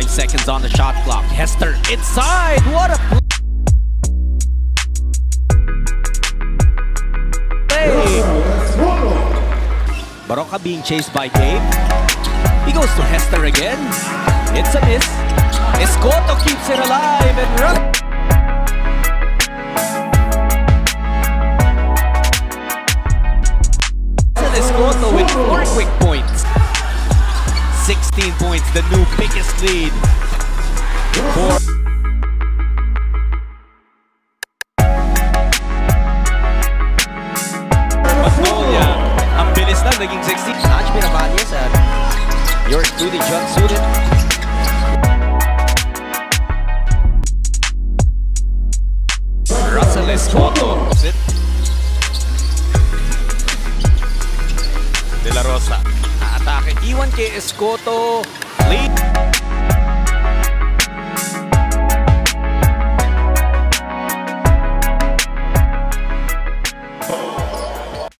5 seconds on the shot clock. Hester inside. What a play! Barocca being chased by Gabe. He goes to Hester again. It's a miss. Escoto keeps it alive and runs. Escoto with 4 quick points. 16 points, the new biggest lead. 4